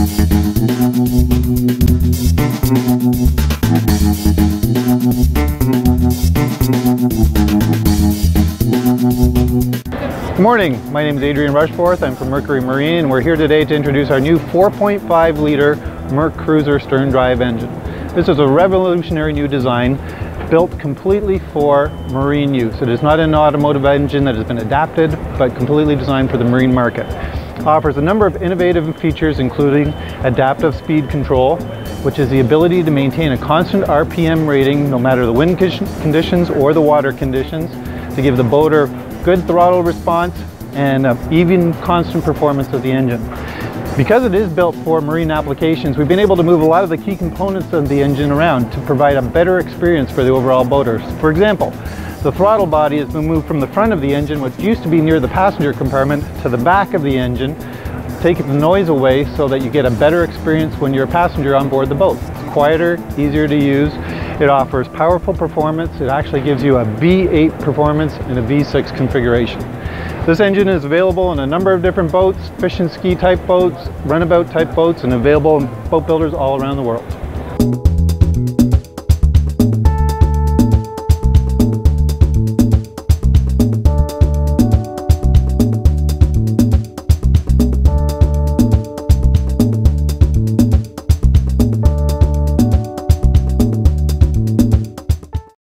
Good morning, my name is Adrian Rushforth, I'm from Mercury Marine, and we're here today to introduce our new 4.5 liter MercCruiser stern drive engine. This is a revolutionary new design built completely for marine use. It is not an automotive engine that has been adapted, but completely designed for the marine market. It offers a number of innovative features, including adaptive speed control, which is the ability to maintain a constant RPM rating no matter the wind conditions or the water conditions, to give the boater good throttle response and even constant performance of the engine. Because it is built for marine applications, we've been able to move a lot of the key components of the engine around to provide a better experience for the overall boaters. For example, the throttle body has been moved from the front of the engine, which used to be near the passenger compartment, to the back of the engine, taking the noise away so that you get a better experience when you're a passenger on board the boat. It's quieter, easier to use. It offers powerful performance. It actually gives you a V8 performance and a V6 configuration. This engine is available in a number of different boats, fish and ski type boats, runabout type boats, and available in boat builders all around the world.